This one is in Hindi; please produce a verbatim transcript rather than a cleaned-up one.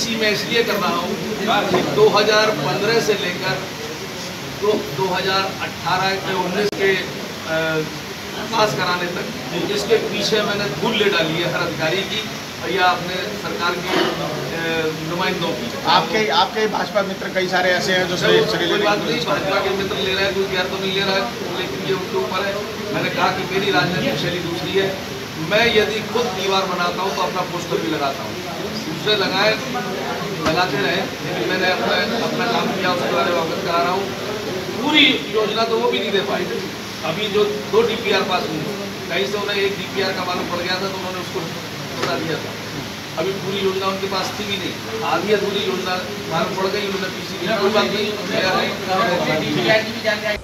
इसी में इसलिए कर रहा हूँ कि दो हज़ार पंद्रह से लेकर तो दो हज़ार अठारह के उन्नीस के पास कराने तक इसके पीछे मैंने धूल ले डाली है हर अधिकारी की और या अपने सरकार के नुमाइंदों की। आपके आपके भाजपा मित्र कई सारे ऐसे हैं जो कोई बात नहीं, भाजपा के मित्र ले रहे हैं, कोई गैर तो नहीं ले रहा है, लेकिन ये उनके ऊपर है। मैंने कहा कि मेरी राजनीतिक शैली दूसरी है, मैं यदि खुद दीवार बनाता हूँ तो अपना पोस्टर भी लगाता हूँ, दूसरे लगाए लगाते रहे, लेकिन मैंने अपना अपना काम किया, उसके बारे में अवगत करा रहा हूँ। पूरी योजना तो वो भी नहीं दे पाए, अभी जो दो डी पी आर पास हुए कहीं से उन्हें एक डी पी आर का मालूम पड़ गया था तो उन्होंने उसको बता दिया था, अभी पूरी योजना उनके पास थी भी नहीं, आधी अधूरी योजना मालूम पड़ गई, उन्होंने पीछे कोई बात नहीं।